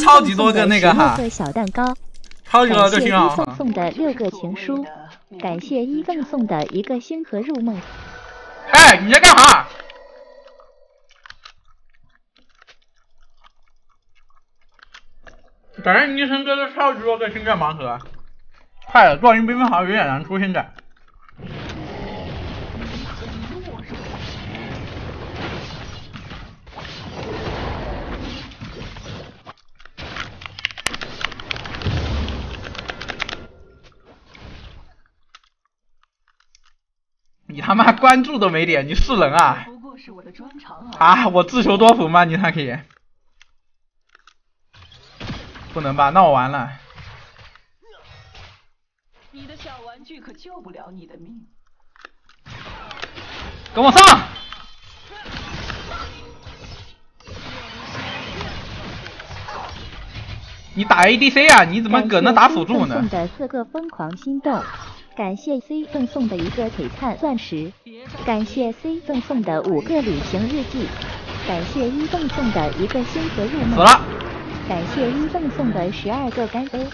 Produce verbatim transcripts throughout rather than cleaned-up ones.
超级多个那个哈，小蛋糕，超级多个星号。感谢一更送的六个情书，感谢一更送的一个星河入梦。哎，你在干啥？感谢泥神哥的超级多个星战盲盒，快了，壮云冰封好像有点难出现在。 你他妈关注都没点，你是人啊？啊，我自求多福吗？你他可以？不能吧？那我完了。你的小玩具可救不了你的命。跟我上！你打 A D C 啊？你怎么搁那打辅助呢？送的四个疯狂心动。 感谢 C 赠送的一个璀璨钻石，感谢 C 赠送的五个旅行日记，感谢一赠送的一个星河入梦，死了！感谢一赠送的十二个干杯，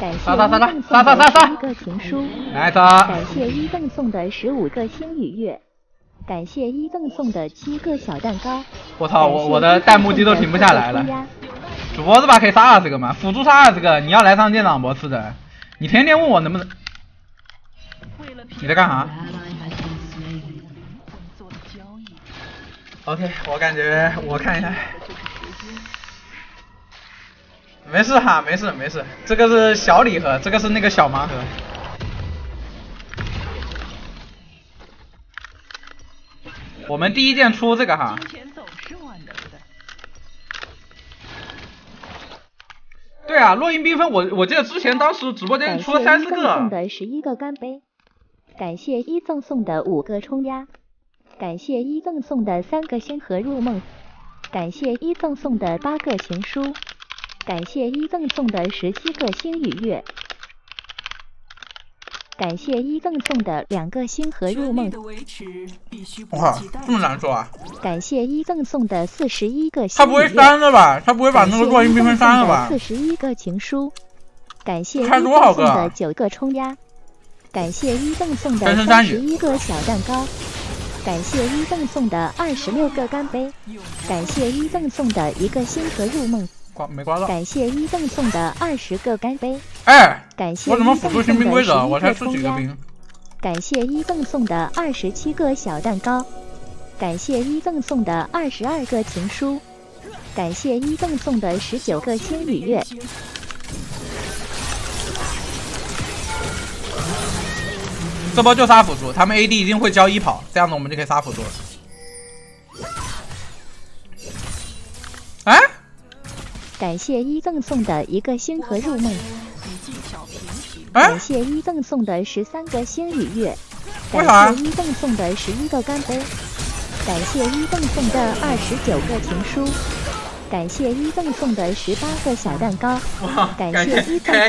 感谢一赠送的十一个情书，来他！感谢一赠送的十五个星与月，感谢一赠送的七个小蛋糕。我操，我我的弹幕机都停不下来了。主播这把可以杀二十个嘛？辅助杀二十个，你要来上舰长博士的，你天天问我能不能。 你在干啥 ？OK， 我感觉我看一下，没事哈，没事没事，这个是小礼盒，这个是那个小盲盒。我们第一件出这个哈。对啊，落英缤纷，我我记得之前当时直播间出了三四个。送的十一个干杯。 感谢一赠送的五个冲压，感谢一赠送的三个星河入梦，感谢一赠送的八个情书，感谢一赠送的十七个星与月，感谢一赠送的两个星河入梦。哇，这么难说啊！感谢一赠送的四十一个星。他不会删了吧？他不会把那个落英缤纷删了吧？四十一个情书，感谢一赠送的九个冲压。 感谢一赠送的三十一个小蛋糕，感谢一赠送的二十六个干杯，感谢一赠送的一个星河入梦，刮没刮到？感谢一赠送的二十个干杯。哎，感谢我怎么辅助新兵规则？我才出几个兵？感谢一赠送的二十七个小蛋糕，感谢一赠送的二十二个情书，感谢一赠送的十九个星与月。 这波就杀辅助，他们 A D 一定会交一跑，这样子我们就可以杀辅助了。哎，感谢一赠送的一个星河入梦，哎、感谢一赠送的十三个星与月，感谢一赠送的十一个干杯，感谢一赠送的二十九个情书，感谢一赠送的十八个小蛋糕。 感谢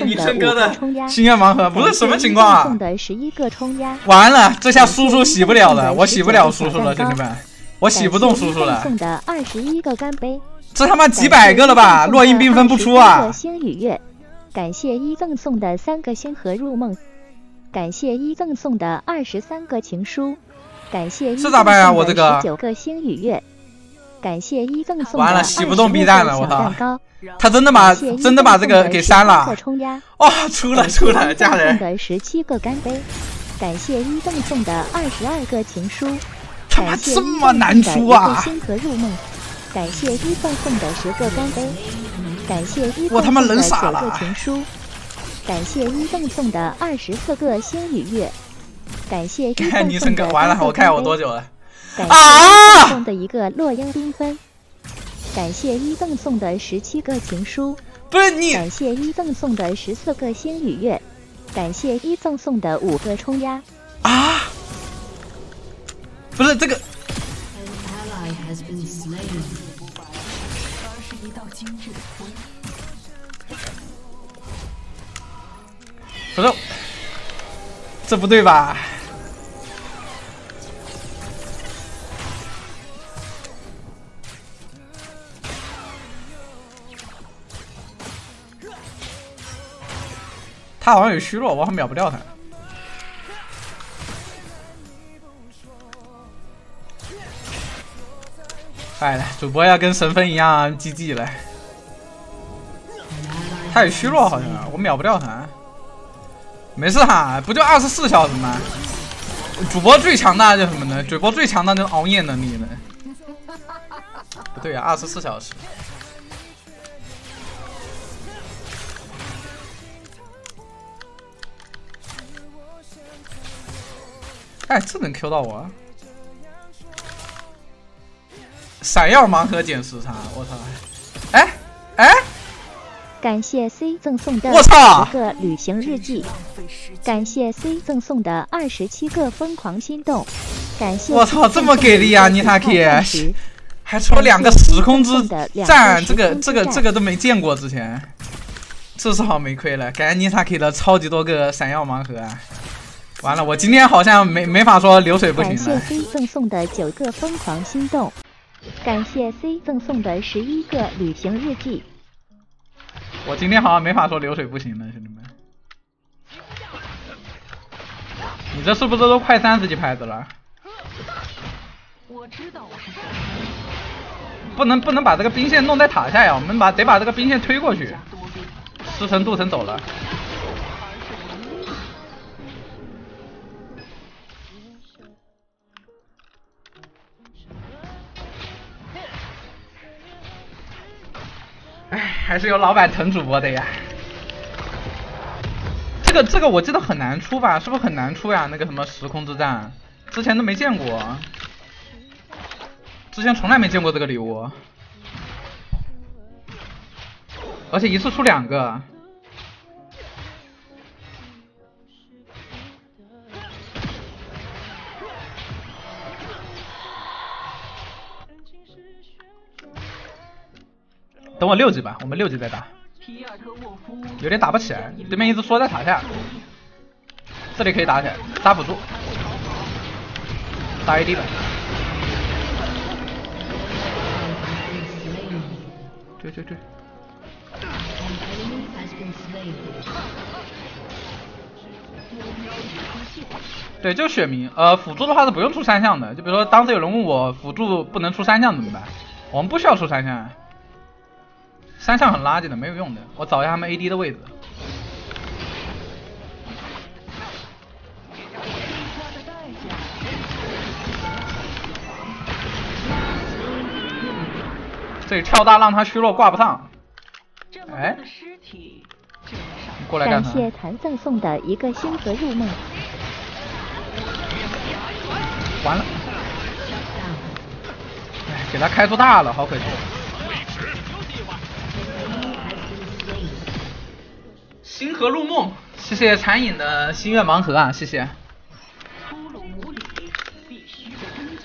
一赠送的冲压，心愿盲盒不是什么情况啊！送的十一个冲压，完了，这下叔叔洗不了了，我洗不了叔叔了，兄弟们，我洗不动叔叔了。送的二十一个干杯，这他妈几百个了吧？落英缤纷不出啊！星与月，感谢一赠送的三个星河入梦，感谢一赠送的二十三个情书，感谢一赠送的十九个星与月。 感谢一赠送完了，洗不动 B 站了，我操！他真的把真的把这个给删了。哦，出了出了，家人！的十七个干杯，感谢一赠送的二十二个情书，他妈这么难出啊！星河入梦，感谢一赠送的十个干杯，感谢一赠送的九个情书，感谢一赠送的二十四个星与月，感谢一赠送的。完了，我看我多久了？ 感谢赠送的一个落英缤纷，感谢一赠送的十七个情书，不是你，感谢一赠送的十四个星与月，感谢一赠送的五个冲压啊！不是这个，不是，这不对吧？他好像有虚弱，我好像秒不掉他。哎，主播要跟神分一样 G G 了。他有虚弱好像，我秒不掉他。没事哈，不就二十四小时吗？主播最强大就是什么呢？主播最强大就是熬夜能力呢。不对啊，二十四小时。 哎，这能 Q 到我、啊！闪耀盲盒捡时差，我操！哎哎，感谢 C 赠送的十个旅行日记，感谢 C 赠送的二十七个疯狂心动，感谢我操，这么给力啊！NitaK还抽两个时空之战，这个这个这个都没见过之前，这是好没亏了，感谢NitaK的超级多个闪耀盲盒啊！ 完了，我今天好像没没法说流水不行了。感谢 C 赠送的九个疯狂心动，感谢 C 赠送的十一个旅行日记。我今天好像没法说流水不行了，兄弟们。你这是不是都快三十级牌子了？我知道我是谁。不能不能把这个兵线弄在塔下呀，我们把得把这个兵线推过去。师承镀层走了。 哎，还是有老板疼主播的呀。这个这个我记得很难出吧？是不是很难出呀？那个什么时空之战，之前都没见过，之前从来没见过这个礼物，而且一次出两个。等我六级吧，我们六级再打。有点打不起来，对面一直缩在塔下，这里可以打起来，打辅助，打 A D 吧。追追追！对，就是血明。呃，辅助的话是不用出三项的，就比如说当时有人问我辅助不能出三项怎么办，我们不需要出三项。 三项很垃圾的，没有用的。我找一下他们 A D 的位置。这里跳大让他虚弱挂不上。哎，你过来干啥？感谢残赠送的一个星河入梦。完了，哎，给他开出大了，好可惜。 星河入梦，谢谢残影的心愿盲盒啊，谢谢，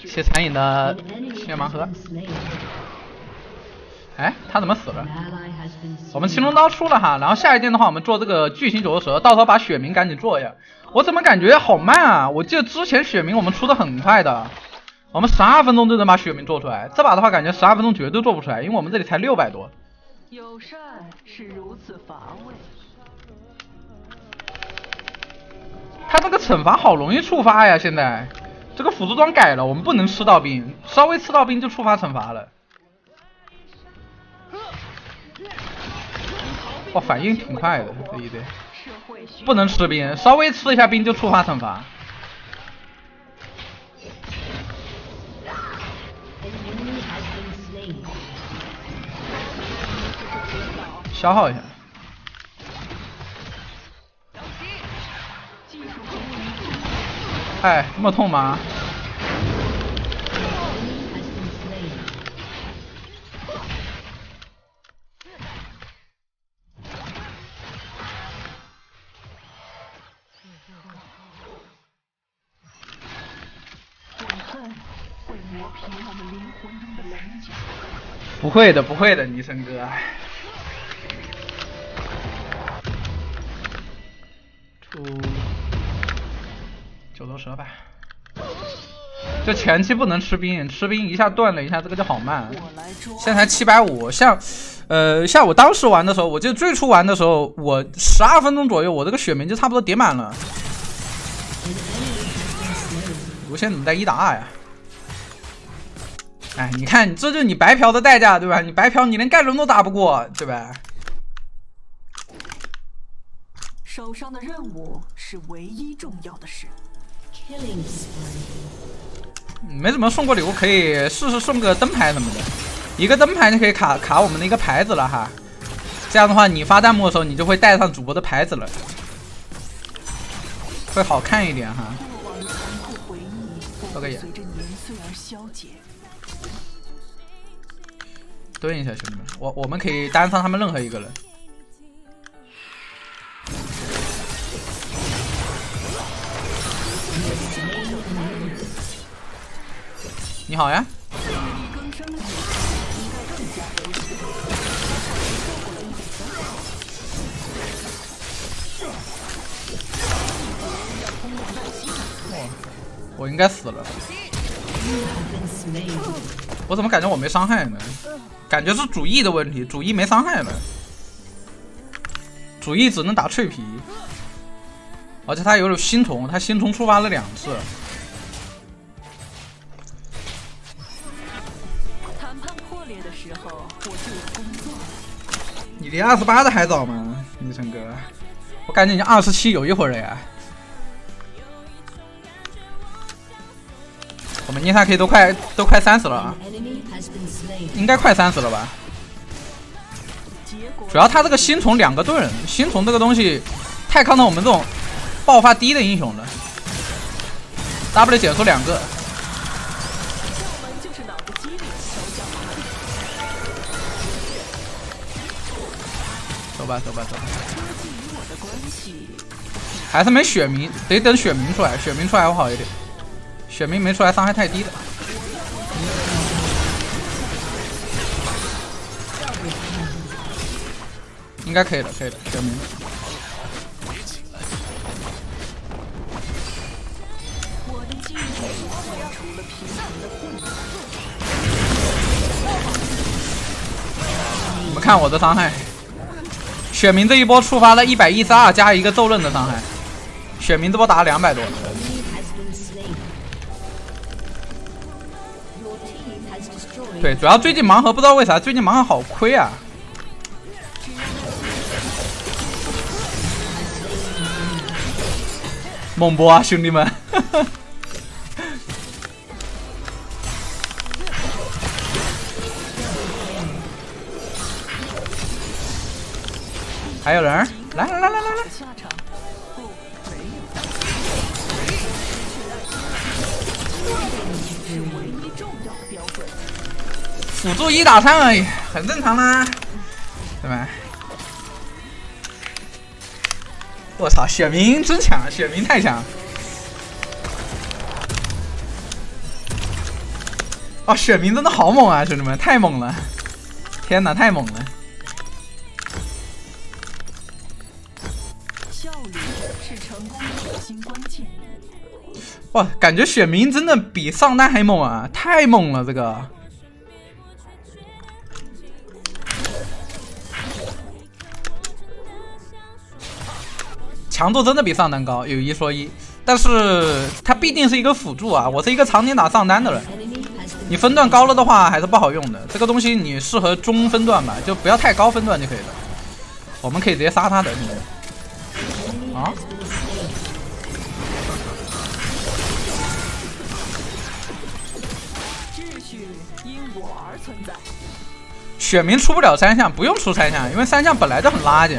谢谢残影的心愿盲盒。哎，他怎么死了？我们青龙刀出了哈，然后下一件的话，我们做这个巨型九头蛇，到时候把血明赶紧做一下。我怎么感觉好慢啊？我记得之前血明我们出的很快的，我们十二分钟就能把血明做出来，这把的话感觉十二分钟绝对做不出来，因为我们这里才六百多。友善是如此乏味。 他这个惩罚好容易触发呀！现在这个辅助装改了，我们不能吃到兵，稍微吃到兵就触发惩罚了。哇，反应挺快的这一队，不能吃兵，稍微吃一下兵就触发惩罚。消耗一下。 哎，这么痛吗？不会的，不会的，尼森哥。 九头蛇吧。就前期不能吃兵，吃兵一下断了一下，这个就好慢。现在才七百五，像，呃，像我当时玩的时候，我记得最初玩的时候，我十二分钟左右，我这个血瓶就差不多叠满了。无限怎么带一打二呀？哎，你看，这就是你白嫖的代价，对吧？你白嫖，你连盖伦都打不过，对吧？手上的任务是唯一重要的事。 没怎么送过礼物，可以试试送个灯牌什么的，一个灯牌就可以卡卡我们的一个牌子了哈。这样的话，你发弹幕的时候，你就会带上主播的牌子了，会好看一点哈。这个也蹲一下，兄弟们，我我们可以单上他们任何一个人。 你好呀！我应该死了，我怎么感觉我没伤害呢？感觉是主 E 的问题，主 E 没伤害了，主 E 只能打脆皮，而且他有新虫，他新虫触发了两次。 你离二十八的还早吗，李晨哥？我感觉你二十七有一会儿了呀。我们NitaK都快都快三十了啊，应该快三十了吧？主要他这个新虫两个盾，新虫这个东西太抗到我们这种爆发低的英雄了。W 减速两个。 走吧走吧走吧，还是没血明，得等血明出来，血明出来会好一点。血明没出来，伤害太低了。应该可以了，可以了，血明。你们看我的伤害。 血明这一波触发了一百一十二加一个咒刃的伤害，血明这波打了两百多。对，主要最近盲盒不知道为啥最近盲盒好亏啊。猛播啊，兄弟们！还有人？来来来来来来！辅助一打三而已，很正常啦，对吧？我操，血明真强，血明太强！哦，血明真的好猛啊，兄弟们，太猛了！天哪，太猛了！ 哇，感觉血明真的比上单还猛啊！太猛了，这个。强度真的比上单高，有一说一。但是它毕竟是一个辅助啊，我是一个常年打上单的人。你分段高了的话还是不好用的，这个东西你适合中分段吧，就不要太高分段就可以了。我们可以直接杀他的，兄弟们。啊？ 血明出不了三项，不用出三项，因为三项本来就很垃圾。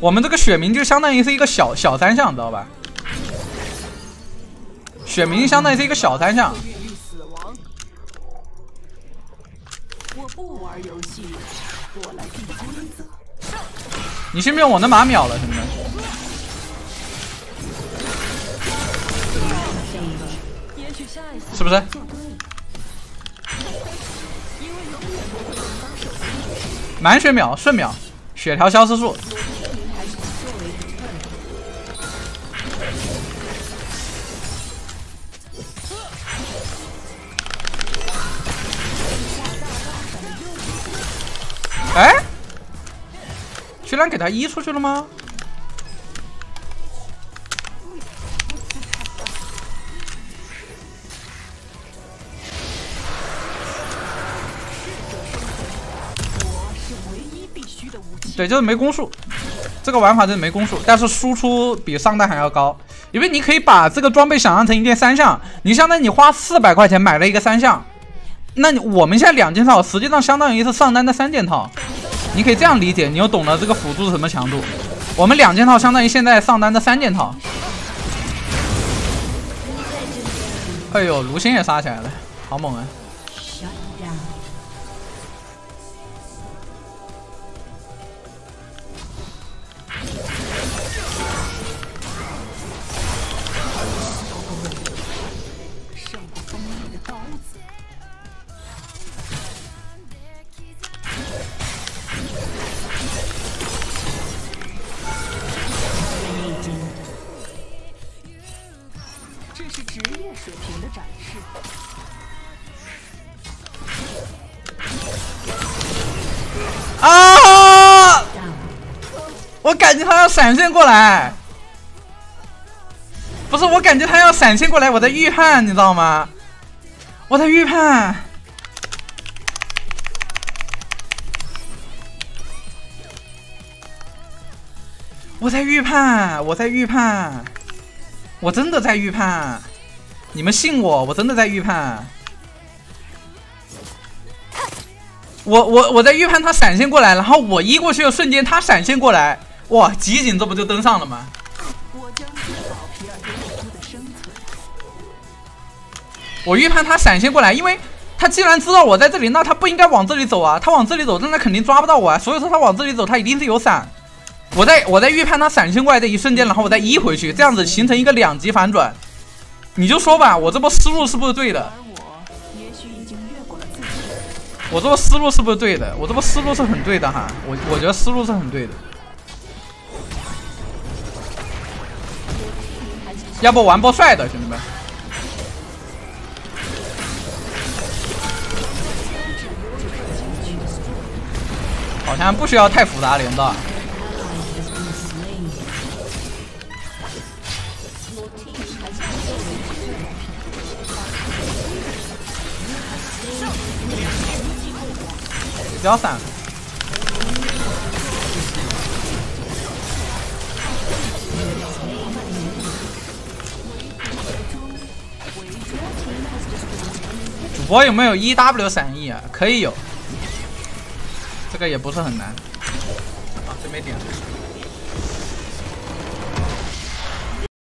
我们这个血明就相当于是一个小小三项，知道吧？血明相当于是一个小三项。你信不信我能把秒了，兄弟们？是不是？ 满血秒，瞬秒，血条消失术。哎，居然给他移出去了吗？对，就是没攻速，这个玩法就是没攻速，但是输出比上代还要高，因为你可以把这个装备想象成一件三项，你相当于你花四百块钱买了一个三项。 那你我们现在两件套，实际上相当于是上单的三件套，你可以这样理解，你又懂了这个辅助是什么强度。我们两件套相当于现在上单的三件套。哎呦，卢鑫也杀起来了，好猛啊！啊！我感觉他要闪现过来，不是，我感觉他要闪现过来，我在预判，你知道吗？我在预判。我在预判，我在预判，我真的在预判，你们信我，我真的在预判。 我我我在预判他闪现过来，然后我移过去的瞬间他闪现过来，哇，集锦这不就登上了吗？我预判他闪现过来，因为他既然知道我在这里，那他不应该往这里走啊，他往这里走，那他肯定抓不到我啊，所以说他往这里走，他一定是有闪。我在我在预判他闪现过来的一瞬间，然后我再移回去，这样子形成一个两极反转。你就说吧，我这波思路是不是对的？ 我这个思路是不是对的？我这个思路是很对的哈，我我觉得思路是很对的。要不玩波帅的，兄弟们。好像不需要太复杂连的。 不要闪！主播有没有 E W 闪翼啊？可以有，这个也不是很难。啊，这没点。